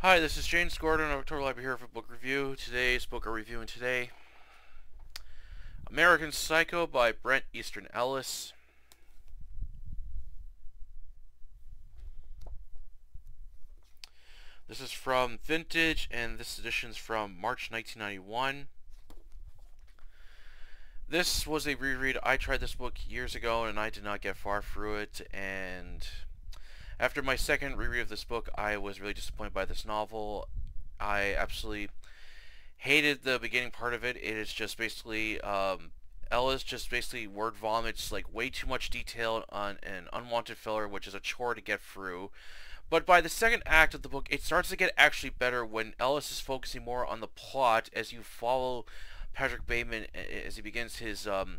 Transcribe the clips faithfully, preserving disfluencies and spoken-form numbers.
Hi, this is James Gordon of October Library here for Book Review. Today's book I'm reviewing today, American Psycho by Bret Easton Ellis. This is from Vintage, and this edition's from March nineteen ninety-one. This was a reread. I tried this book years ago, and I did not get far through it, and after my second reread of this book, I was really disappointed by this novel. I absolutely hated the beginning part of it. It is just basically, um, Ellis just basically word vomits like way too much detail on an unwanted filler, which is a chore to get through. But by the second act of the book, it starts to get actually better when Ellis is focusing more on the plot as you follow Patrick Bateman as he begins his um,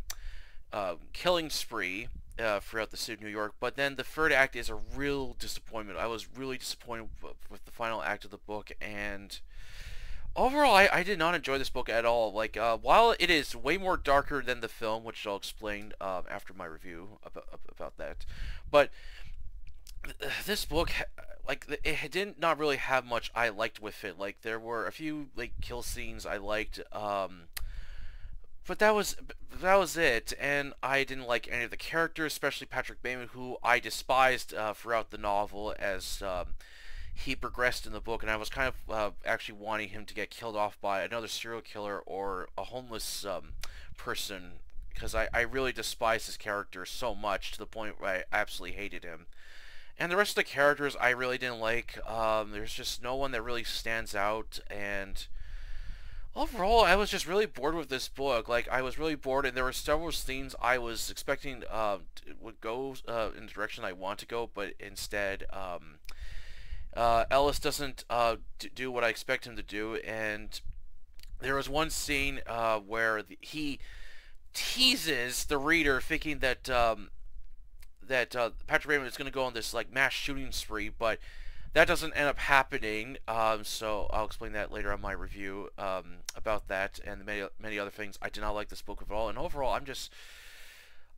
uh, killing spree. Uh, throughout the city of New York. But then the third act is a real disappointment. I was really disappointed with the final act of the book, and overall I, I did not enjoy this book at all. Like, uh, while it is way more darker than the film, which I'll explain um, after my review about, about that, but this book, like, it did not really have much I liked with it. Like, there were a few like kill scenes I liked, um, but that was that was it, and I didn't like any of the characters, especially Patrick Bateman, who I despised uh, throughout the novel as um, he progressed in the book, and I was kind of uh, actually wanting him to get killed off by another serial killer or a homeless um, person, because I, I really despised his character so much to the point where I absolutely hated him. And the rest of the characters I really didn't like. Um, there's just no one that really stands out, and overall, I was just really bored with this book. Like, I was really bored, and there were several scenes I was expecting uh, would go uh, in the direction I want to go, but instead, um, uh, Ellis doesn't uh, do what I expect him to do. And there was one scene uh, where the, he teases the reader, thinking that um, that uh, Patrick Bateman is going to go on this like mass shooting spree, but that doesn't end up happening, um, so I'll explain that later on my review um, about that and many many other things. I did not like this book at all, and overall, I'm just,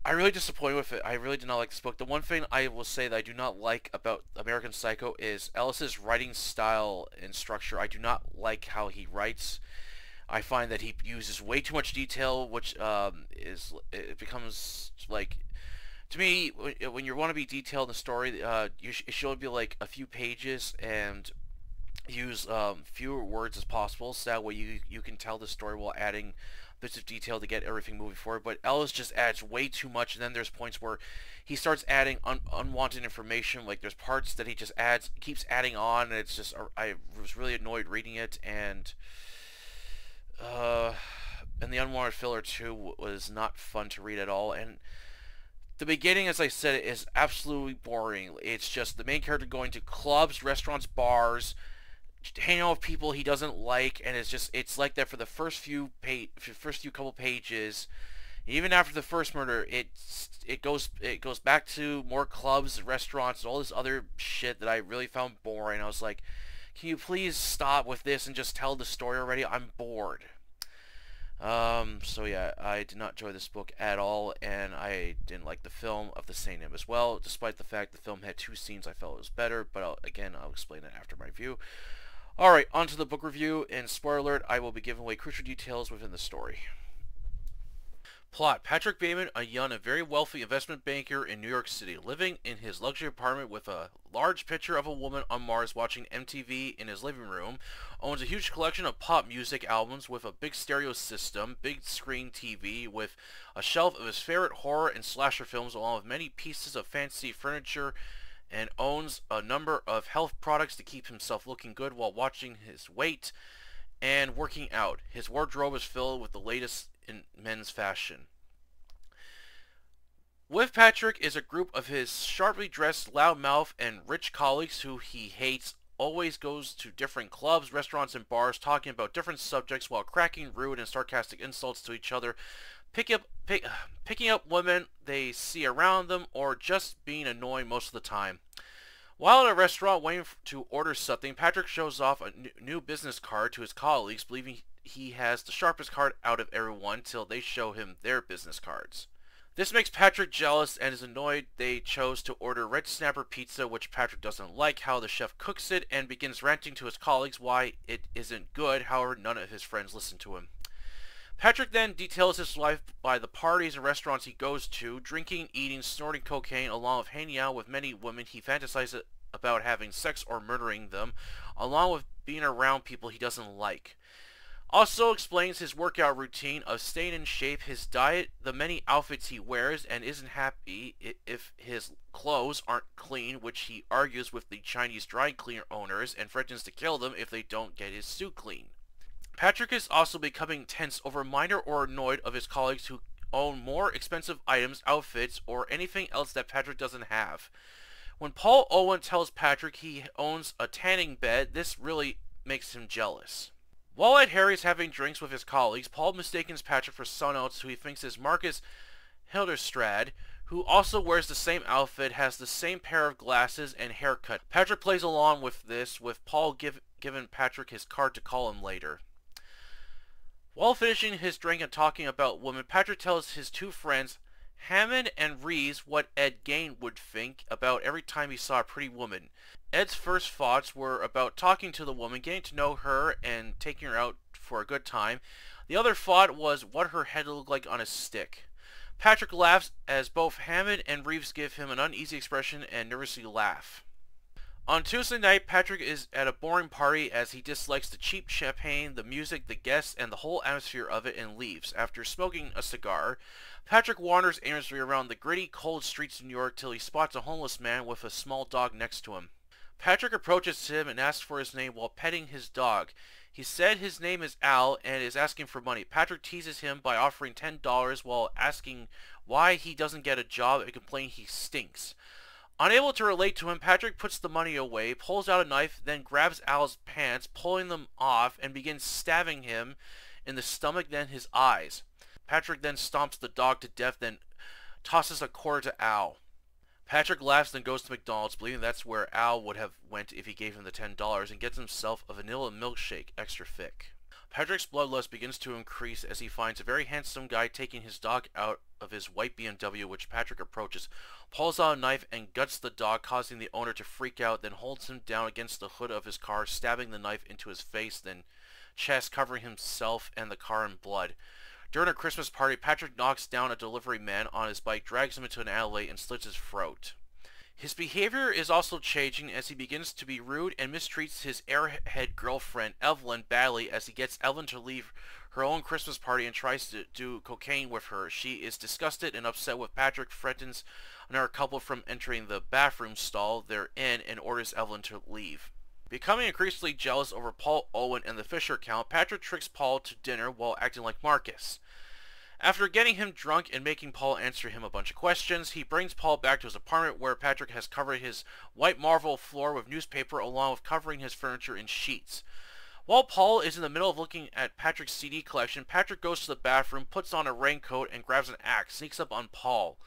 I really disappointed with it. I really did not like this book. The one thing I will say that I do not like about American Psycho is Ellis's writing style and structure. I do not like how he writes. I find that he uses way too much detail, which um, is it becomes like, to me, when you want to be detailed in the story, uh, you sh it should be like a few pages and use um, fewer words as possible, so that way you, you can tell the story while adding bits of detail to get everything moving forward. But Ellis just adds way too much, and then there's points where he starts adding un unwanted information. Like, there's parts that he just adds, keeps adding on, and it's just, I was really annoyed reading it, and uh, and the unwanted filler too was not fun to read at all. And the beginning, as I said, is absolutely boring. It's just the main character going to clubs, restaurants, bars, hanging out with people he doesn't like, and it's just, it's like that for the first few page, first few couple pages. Even after the first murder, it's it goes it goes back to more clubs, restaurants, and all this other shit that I really found boring. I was like, can you please stop with this and just tell the story already? I'm bored. Um, so yeah, I did not enjoy this book at all, and I didn't like the film of the same name as well, despite the fact the film had two scenes I felt was better, but I'll, again, I'll explain that after my review. Alright, on to the book review, and spoiler alert, I will be giving away crucial details within the story. Plot. Patrick Bateman, a young and very wealthy investment banker in New York City, living in his luxury apartment with a large picture of a woman on Mars watching M T V in his living room, owns a huge collection of pop music albums with a big stereo system, big screen T V with a shelf of his favorite horror and slasher films along with many pieces of fancy furniture, and owns a number of health products to keep himself looking good while watching his weight and working out. His wardrobe is filled with the latest in men's fashion. With Patrick is a group of his sharply dressed, loudmouth, and rich colleagues who he hates, always goes to different clubs, restaurants, and bars, talking about different subjects while cracking rude and sarcastic insults to each other, pick up, pick, picking up women they see around them, or just being annoying most of the time. While at a restaurant waiting to order something, Patrick shows off a new business card to his colleagues, believing he has the sharpest card out of everyone till they show him their business cards. This makes Patrick jealous and is annoyed they chose to order red snapper pizza, which Patrick doesn't like how the chef cooks it and begins ranting to his colleagues why it isn't good. However, none of his friends listen to him. Patrick then details his life by the parties and restaurants he goes to, drinking, eating, snorting cocaine, along with hanging out with many women he fantasizes about having sex or murdering them, along with being around people he doesn't like. Also explains his workout routine of staying in shape, his diet, the many outfits he wears, and isn't happy if his clothes aren't clean, which he argues with the Chinese dry cleaner owners and threatens to kill them if they don't get his suit clean. Patrick is also becoming tense over minor or annoyed of his colleagues who own more expensive items, outfits, or anything else that Patrick doesn't have. When Paul Owen tells Patrick he owns a tanning bed, this really makes him jealous. While at Harry's having drinks with his colleagues, Paul mistakes Patrick for someone else who he thinks is Marcus Hilderstrad, who also wears the same outfit, has the same pair of glasses and haircut. Patrick plays along with this, with Paul give, giving Patrick his card to call him later. While finishing his drink and talking about women, Patrick tells his two friends, Hammond and Reeves, what Ed Gein would think about every time he saw a pretty woman. Ed's first thoughts were about talking to the woman, getting to know her, and taking her out for a good time. The other thought was what her head looked like on a stick. Patrick laughs as both Hammond and Reeves give him an uneasy expression and nervously laugh. On Tuesday night, Patrick is at a boring party as he dislikes the cheap champagne, the music, the guests, and the whole atmosphere of it, and leaves. After smoking a cigar, Patrick wanders aimlessly around the gritty, cold streets of New York till he spots a homeless man with a small dog next to him. Patrick approaches him and asks for his name while petting his dog. He said his name is Al and is asking for money. Patrick teases him by offering ten dollars while asking why he doesn't get a job and complains he stinks. Unable to relate to him, Patrick puts the money away, pulls out a knife, then grabs Al's pants, pulling them off, and begins stabbing him in the stomach, then his eyes. Patrick then stomps the dog to death, then tosses a quarter to Al. Patrick laughs and goes to McDonald's, believing that's where Al would have went if he gave him the ten dollars, and gets himself a vanilla milkshake, extra thick. Patrick's bloodlust begins to increase as he finds a very handsome guy taking his dog out of his white B M W, which Patrick approaches, pulls out a knife, and guts the dog, causing the owner to freak out, then holds him down against the hood of his car, stabbing the knife into his face, then chest, covering himself and the car in blood. During a Christmas party, Patrick knocks down a delivery man on his bike, drags him into an alley, and slits his throat. His behavior is also changing as he begins to be rude and mistreats his airhead girlfriend, Evelyn, badly as he gets Evelyn to leave her own Christmas party and tries to do cocaine with her. She is disgusted and upset with Patrick, threatens another couple from entering the bathroom stall they're in, and orders Evelyn to leave. Becoming increasingly jealous over Paul Owen and the Fisher account, Patrick tricks Paul to dinner while acting like Marcus. After getting him drunk and making Paul answer him a bunch of questions, he brings Paul back to his apartment where Patrick has covered his white marble floor with newspaper along with covering his furniture in sheets. While Paul is in the middle of looking at Patrick's C D collection, Patrick goes to the bathroom, puts on a raincoat, and grabs an axe, sneaks up on Paul.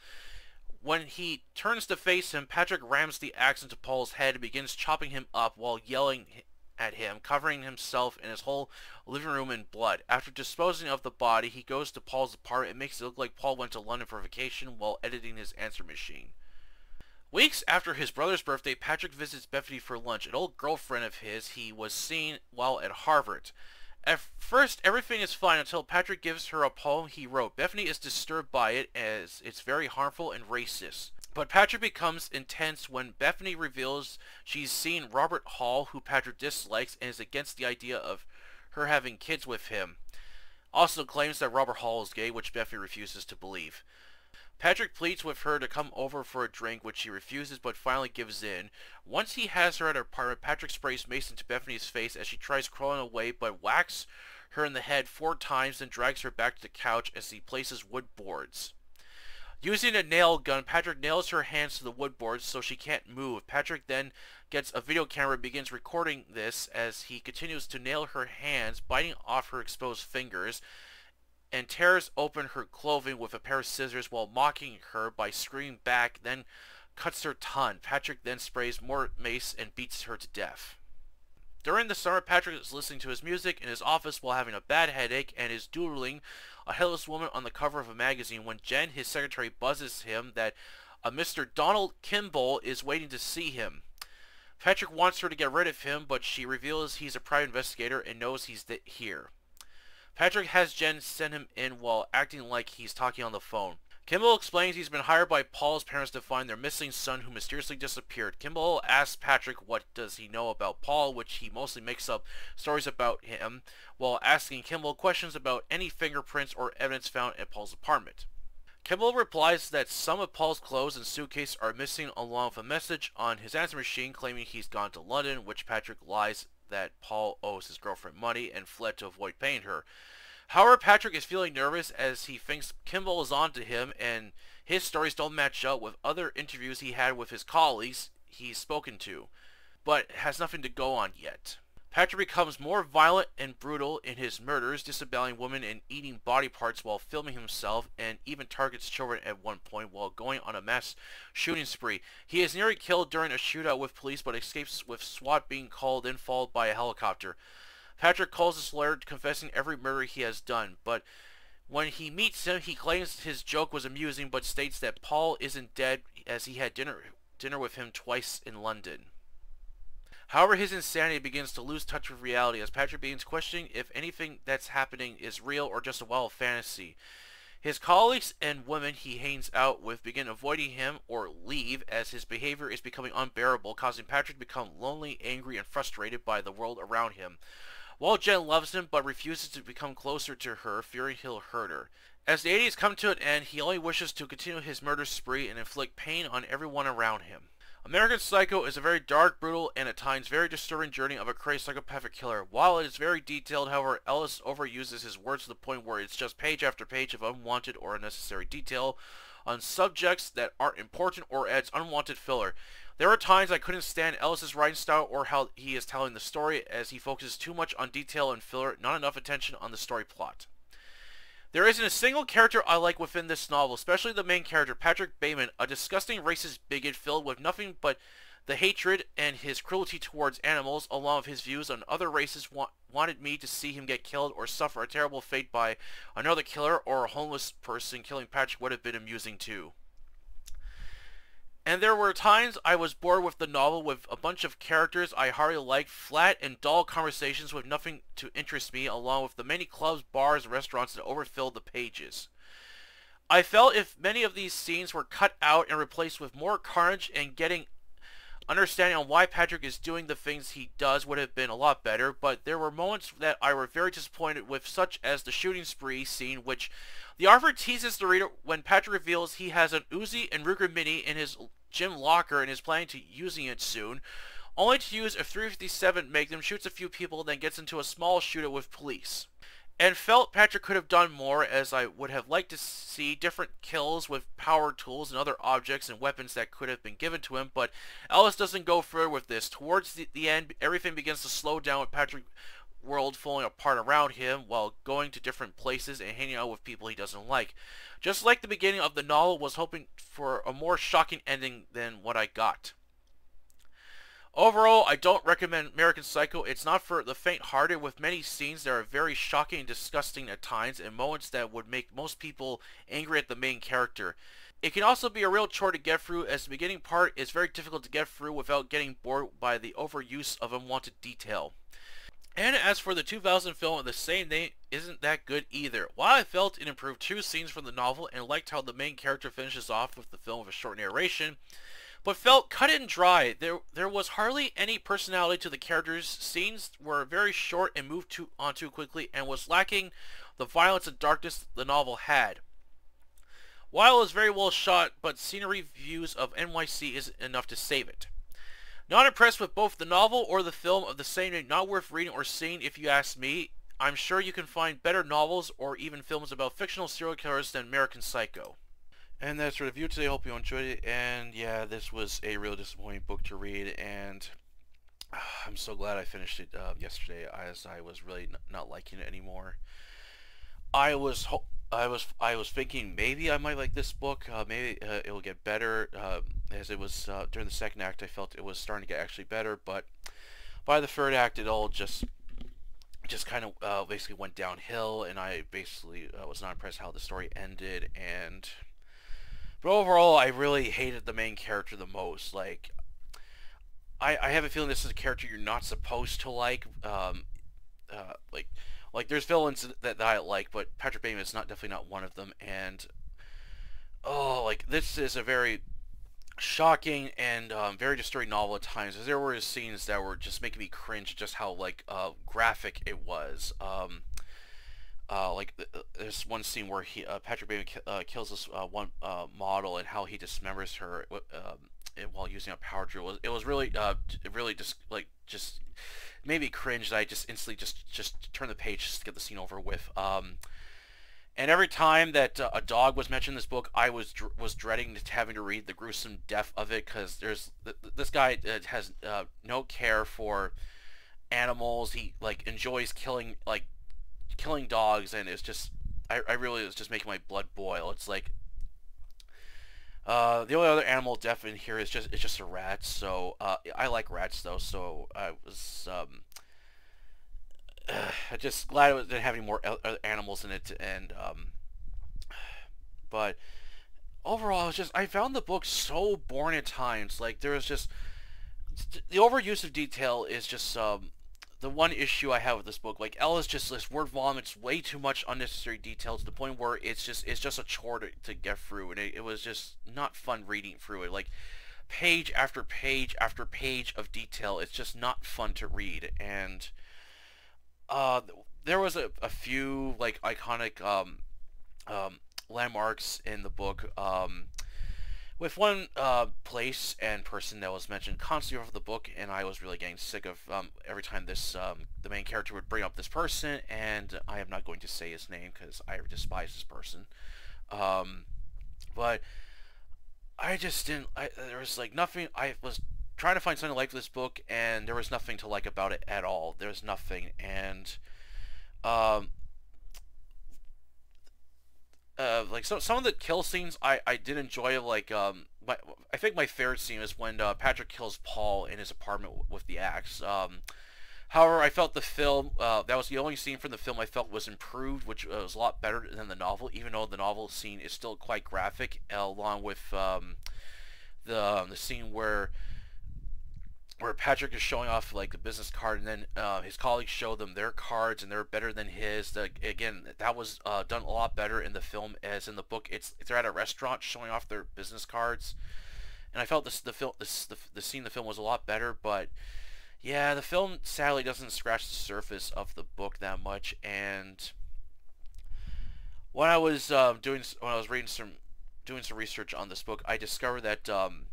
When he turns to face him, Patrick rams the axe into Paul's head and begins chopping him up while yelling at him, covering himself and his whole living room in blood. After disposing of the body, he goes to Paul's apartment and makes it look like Paul went to London for vacation while editing his answer machine. Weeks after his brother's birthday, Patrick visits Bethany for lunch, an old girlfriend of his he was seeing while at Harvard. At first, everything is fine until Patrick gives her a poem he wrote. Bethany is disturbed by it as it's very harmful and racist. But Patrick becomes intense when Bethany reveals she's seen Robert Hall, who Patrick dislikes, and is against the idea of her having kids with him. Also claims that Robert Hall is gay, which Bethany refuses to believe. Patrick pleads with her to come over for a drink, which she refuses but finally gives in. Once he has her at her apartment, Patrick sprays mace into Bethany's face as she tries crawling away but whacks her in the head four times and drags her back to the couch as he places wood boards. Using a nail gun, Patrick nails her hands to the wood boards so she can't move. Patrick then gets a video camera and begins recording this as he continues to nail her hands, biting off her exposed fingers, and tears open her clothing with a pair of scissors while mocking her by screaming back, then cuts her tongue. Patrick then sprays more mace and beats her to death. During the summer, Patrick is listening to his music in his office while having a bad headache and is doodling a headless woman on the cover of a magazine when Jen, his secretary, buzzes him that a Mister Donald Kimball is waiting to see him. Patrick wants her to get rid of him, but she reveals he's a private investigator and knows he's here. Patrick has Jen send him in while acting like he's talking on the phone. Kimball explains he's been hired by Paul's parents to find their missing son who mysteriously disappeared. Kimball asks Patrick what does he know about Paul, which he mostly makes up stories about him, while asking Kimball questions about any fingerprints or evidence found at Paul's apartment. Kimball replies that some of Paul's clothes and suitcase are missing along with a message on his answering machine claiming he's gone to London, which Patrick lies that Paul owes his girlfriend money and fled to avoid paying her. However, Patrick is feeling nervous as he thinks Kimball is on to him and his stories don't match up with other interviews he had with his colleagues he's spoken to, but has nothing to go on yet. Patrick becomes more violent and brutal in his murders, disemboweling women and eating body parts while filming himself, and even targets children at one point while going on a mass shooting spree. He is nearly killed during a shootout with police but escapes with SWAT being called in, followed by a helicopter. Patrick calls his lawyer, confessing every murder he has done, but when he meets him, he claims his joke was amusing, but states that Paul isn't dead as he had dinner, dinner with him twice in London. However, his insanity begins to lose touch with reality as Patrick begins questioning if anything that's happening is real or just a wild fantasy. His colleagues and women he hangs out with begin avoiding him or leave as his behavior is becoming unbearable, causing Patrick to become lonely, angry, and frustrated by the world around him. While Jen loves him but refuses to become closer to her, fearing he'll hurt her. As the eighties come to an end, he only wishes to continue his murder spree and inflict pain on everyone around him. American Psycho is a very dark, brutal, and at times very disturbing journey of a crazy psychopathic killer. While it is very detailed, however, Ellis overuses his words to the point where it's just page after page of unwanted or unnecessary detail on subjects that aren't important or adds unwanted filler. There are times I couldn't stand Ellis' writing style or how he is telling the story, as he focuses too much on detail and filler, not enough attention on the story plot. There isn't a single character I like within this novel, especially the main character, Patrick Bateman, a disgusting racist bigot filled with nothing but the hatred and his cruelty towards animals, along with his views on other races, wa wanted me to see him get killed or suffer a terrible fate by another killer, or a homeless person killing Patrick would have been amusing too. And there were times I was bored with the novel with a bunch of characters I hardly liked, flat and dull conversations with nothing to interest me, along with the many clubs, bars, and restaurants that overfilled the pages. I felt if many of these scenes were cut out and replaced with more carnage and getting understanding on why Patrick is doing the things he does would have been a lot better, but there were moments that I were very disappointed with, such as the shooting spree scene, which the author teases the reader when Patrick reveals he has an Uzi and Ruger Mini in his gym locker and is planning to using it soon, only to use a three fifty-seven Magnum, shoots a few people, then gets into a small shootout with police. And felt Patrick could have done more, as I would have liked to see different kills with power tools and other objects and weapons that could have been given to him, but Ellis doesn't go further with this. Towards the, the end, everything begins to slow down with Patrick's world falling apart around him while going to different places and hanging out with people he doesn't like. Just like the beginning of the novel, was hoping for a more shocking ending than what I got. Overall, I don't recommend American Psycho. It's not for the faint-hearted, with many scenes that are very shocking and disgusting at times, and moments that would make most people angry at the main character. It can also be a real chore to get through, as the beginning part is very difficult to get through without getting bored by the overuse of unwanted detail. And as for the two thousand film of the same name, isn't that good either. While I felt it improved two scenes from the novel and liked how the main character finishes off with the film with a short narration, but felt cut and dry. There there was hardly any personality to the characters, scenes were very short and moved too, on too quickly, and was lacking the violence and darkness the novel had. While it was very well shot, but scenery views of N Y C isn't enough to save it. Not impressed with both the novel or the film of the same name, not worth reading or seeing if you ask me. I'm sure you can find better novels or even films about fictional serial killers than American Psycho. And that's our review today. Hope you enjoyed it. And yeah, this was a real disappointing book to read, and uh, I'm so glad I finished it uh, yesterday, as I was really n not liking it anymore. I was ho I was I was thinking maybe I might like this book. Uh, maybe uh, it will get better, uh, as it was uh, during the second act. I felt it was starting to get actually better, but by the third act, it all just just kind of uh, basically went downhill, and I basically uh, was not impressed how the story ended. And but overall, I really hated the main character the most. Like, I I have a feeling this is a character you're not supposed to like. Um, uh, like, like there's villains that, that I like, but Patrick Bateman is not definitely not one of them. And oh, like this is a very shocking and um, very disturbing novel at times. There were scenes that were just making me cringe, just how like uh, graphic it was. Um, uh, like there's one scene where he uh, Patrick Bateman uh, kills this uh, one uh, model, and how he dismembers her um, while using a power drill. It was really, uh, really just like just made me cringe. That I just instantly just just turn the page just to get the scene over with. Um, And every time that uh, a dog was mentioned in this book, I was dr was dreading having to read the gruesome death of it, because there's th this guy uh, has uh, no care for animals. He like enjoys killing like killing dogs, and it's just I, I really was just making my blood boil. It's like uh, the only other animal death in here is just it's just a rat. So uh, I like rats though, so I was. Um, Uh, I'm just glad it didn't have any more animals in it, and um, but overall, it's just I found the book so boring at times. Like there was just the overuse of detail is just um, the one issue I have with this book. Like Ellis just this word vomits way too much unnecessary detail to the point where it's just it's just a chore to, to get through, and it, it was just not fun reading through it. Like page after page after page of detail, it's just not fun to read. And Uh, there was a, a few like iconic um, um, landmarks in the book, um, with one uh, place and person that was mentioned constantly over the book, and I was really getting sick of um, every time this um, the main character would bring up this person, and I am not going to say his name because I despise this person. Um, but I just didn't. I, there was like nothing. I was. Trying to find something to like for this book, and there was nothing to like about it at all. There's nothing, and um, uh, like so, some of the kill scenes I I did enjoy. Like um, my, I think my favorite scene is when uh, Patrick kills Paul in his apartment w with the axe. Um, however, I felt the film uh, that was the only scene from the film I felt was improved, which was a lot better than the novel, even though the novel scene is still quite graphic, along with um, the um, the scene where. Where Patrick is showing off like the business card, and then uh, his colleagues show them their cards, and they're better than his. The, again, that was uh, done a lot better in the film as in the book. It's they're at a restaurant showing off their business cards, and I felt this the film this the, the scene in the film was a lot better. But yeah, the film sadly doesn't scratch the surface of the book that much. And when I was uh, doing when I was reading some doing some research on this book, I discovered that. Um,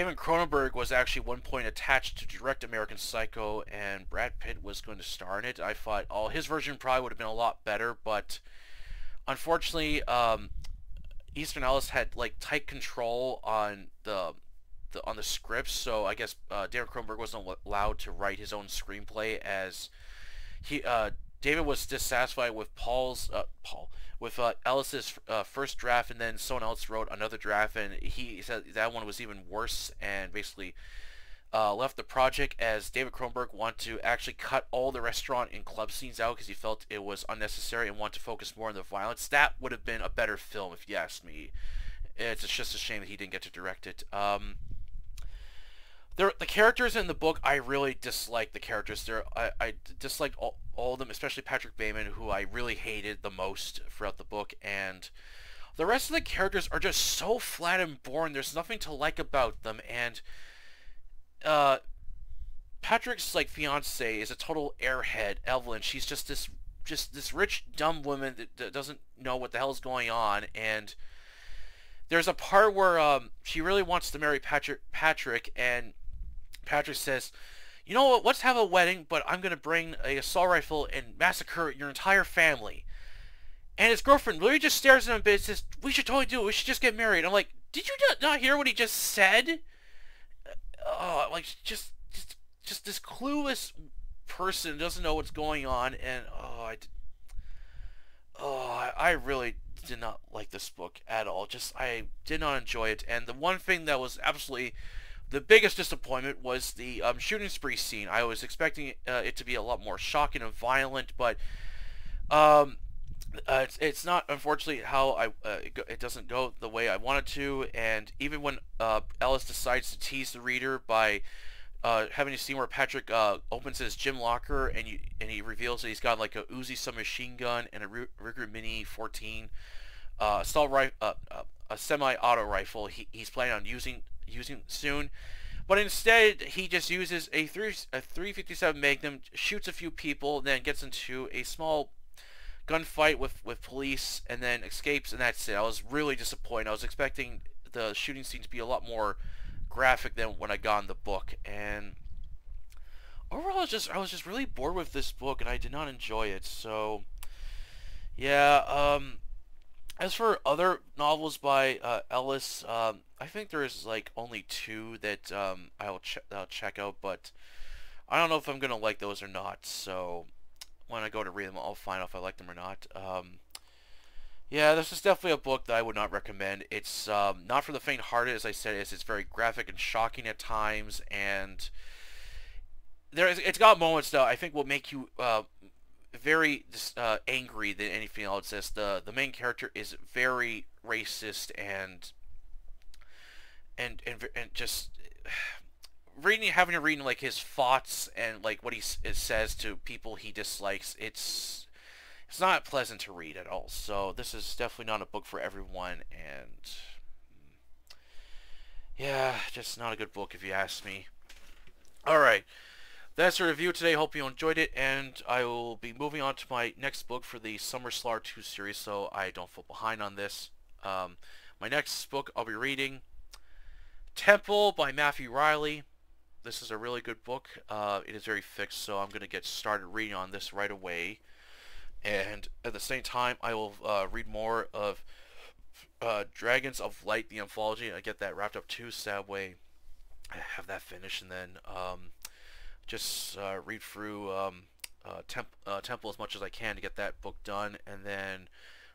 David Cronenberg was actually at one point attached to direct American Psycho, and Brad Pitt was going to star in it. I thought, oh, his version probably would have been a lot better, but unfortunately, um, Easton Ellis had like tight control on the, the on the script, so I guess uh, David Cronenberg wasn't allowed to write his own screenplay, as he uh, David was dissatisfied with Paul's uh, Paul. with uh, Ellis's uh, first draft, and then someone else wrote another draft, and he said that one was even worse, and basically uh, left the project, as David Cronenberg wanted to actually cut all the restaurant and club scenes out because he felt it was unnecessary and wanted to focus more on the violence. That would have been a better film if you asked me. It's just a shame that he didn't get to direct it. Um, there, the characters in the book, I really dislike the characters. There, I, I disliked all, all of them, especially Patrick Bateman, who I really hated the most throughout the book. And the rest of the characters are just so flat and boring. There's nothing to like about them. And uh, Patrick's like fiance is a total airhead, Evelyn. She's just this, just this rich dumb woman that, that doesn't know what the hell's going on. And there's a part where um, she really wants to marry Patrick. Patrick and Patrick says, you know what, let's have a wedding, but I'm going to bring a assault rifle and massacre your entire family. And his girlfriend really just stares at him and says, we should totally do it, we should just get married. I'm like, did you not hear what he just said? Uh, like, just, just just this clueless person doesn't know what's going on, and oh, I, oh, I really did not like this book at all. Just, I did not enjoy it, and the one thing that was absolutely The biggest disappointment was the um, shooting spree scene. I was expecting uh, it to be a lot more shocking and violent, but um, uh, it's, it's not, unfortunately, how I uh, it, go, it doesn't go the way I wanted to. And even when uh, Ellis decides to tease the reader by uh, having a scene where Patrick uh, opens his gym locker and, you, and he reveals that he's got like a Uzi submachine gun and a Ruger Mini fourteen uh, assault rifle, uh, uh, a semi-auto rifle he, he's planning on using. using soon, but instead he just uses a three a three fifty-seven Magnum, shoots a few people, then gets into a small gunfight with with police, and then escapes, and that's it. I was really disappointed. I was expecting the shooting scene to be a lot more graphic than when I got in the book, and overall I was just I was just really bored with this book, and I did not enjoy it. So yeah, um as for other novels by uh, Ellis, um, I think there is like only two that um, I'll, ch I'll check out, but I don't know if I'm going to like those or not. So when I go to read them, I'll find out if I like them or not. Um, yeah, this is definitely a book that I would not recommend. It's um, not for the faint-hearted, as I said. It's, it's very graphic and shocking at times, and there is, it's got moments that I think will make you... Uh, very uh, angry than anything else. As the the main character is very racist and and and and just reading, having to read like his thoughts and like what he s says to people he dislikes. It's it's not pleasant to read at all. So this is definitely not a book for everyone, and yeah, just not a good book if you ask me. All right. That's the review today. Hope you enjoyed it, and I will be moving on to my next book for the Summer Slaughter two series, so I don't fall behind on this. Um, my next book I'll be reading, Temple by Matthew Riley. This is a really good book. Uh, it is very thick, so I'm going to get started reading on this right away. And at the same time, I will uh, read more of uh, Dragons of Light, the anthology, and I get that wrapped up too, so that way I have that finished, and then... Um, just uh, read through um, uh, temp uh, Temple as much as I can to get that book done, and then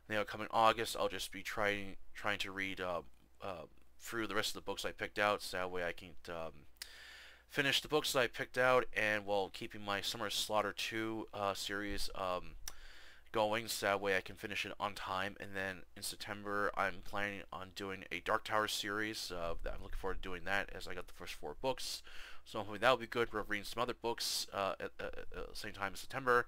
you know, coming August, I'll just be trying trying to read uh, uh, through the rest of the books I picked out, so that way I can um, finish the books that I picked out, and while keeping my Summer Slaughter two uh, series um, going, so that way I can finish it on time. And then in September, I'm planning on doing a Dark Tower series. Uh, I'm looking forward to doing that, as I got the first four books. So hopefully that'll be good. We're reading some other books uh, at, at, at the same time in September.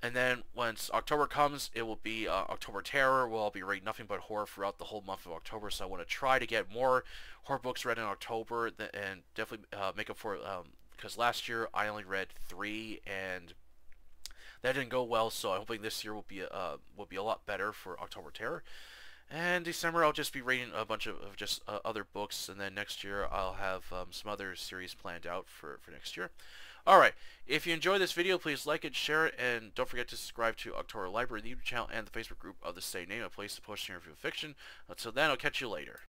And then once October comes, it will be uh, October Terror, where I'll be reading nothing but horror throughout the whole month of October. So I want to try to get more horror books read in October, th and definitely uh, make up for it, um, because last year I only read three, and that didn't go well. So I'm hoping this year will be uh, will be a lot better for October Terror. And December, I'll just be reading a bunch of, of just uh, other books, and then next year I'll have um, some other series planned out for, for next year. Alright, if you enjoyed this video, please like it, share it, and don't forget to subscribe to October Library, the YouTube channel, and the Facebook group of the same name, a place to post your review of fiction. Until then, I'll catch you later.